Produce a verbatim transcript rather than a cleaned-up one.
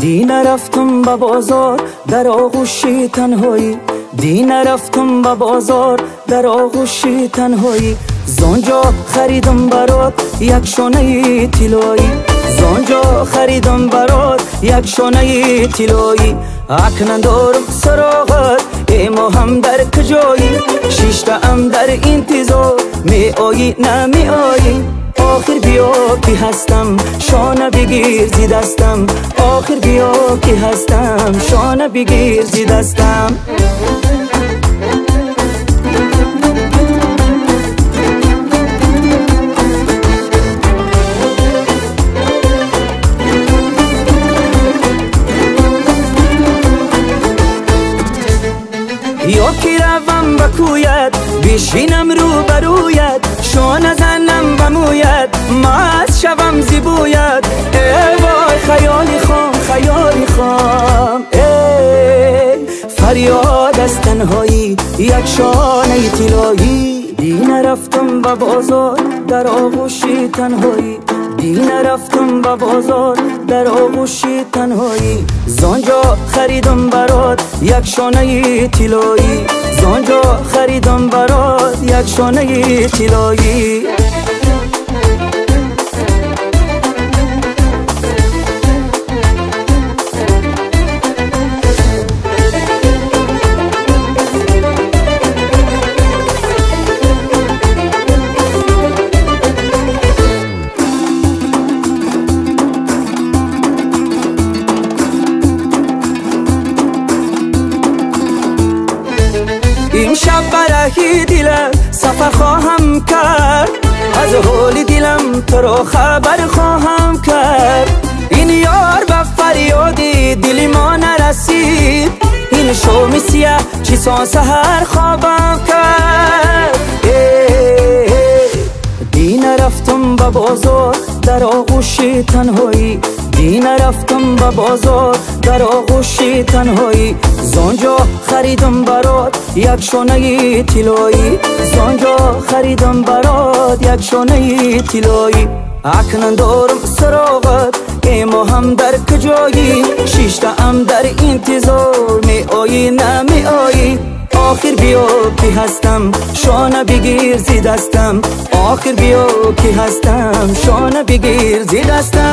دی نرفتم به بازار در آغوش تنهایی، دی نرفتم به بازار در آغوش تنهایی. زانجا خریدم برات یک شانه طلایی، زانجا خریدم برات یک شانه طلایی. عقل ندارم سراغت ای ماهم در کجایی، شیشته ام در انتظار می آیی نمی آیی. آخر بیا که هستم شانه بگیر زی دستم، آخر بیا که هستم شانه بگیر زی دستم. یا که روم بکوید بشینم رو بروید، شانه زنم بموید مست شوم زیبوید. ای وای خیالی خام خیالی خام، ای فریاد از تنهایی یک شانه طلایی. دی نرفتم به بازار در آغوش تنهایی، دی نرفتم به بازار در آغوش تنهایی. زانجا خریدم برات یک شانه طلایی، زانجا خریدم برات یک شانه طلایی. امشب برای دلم سفر خواهم کرد، از حال دلم تو را خبر خواهم کرد. این یار به فریادی دلی ما نرسید، این شام سیه چی سان سحر خوابم کرد. دی نرفتم به بازار در آغوش تنهایی، دی نرفتم به بازار در آغوش تنهایی. زانجا خریدم برات یک شانه طلایی، زانجا خریدم برات یک شانه طلایی. عقل ندارم سراغت ای ماهم در کجایی، شیشته ام در انتظار می آیی نمی آیی. آخر بیا که هستم شانه بگیر زی دستم، آخر بیا که هستم شانه بگیر زی دستم.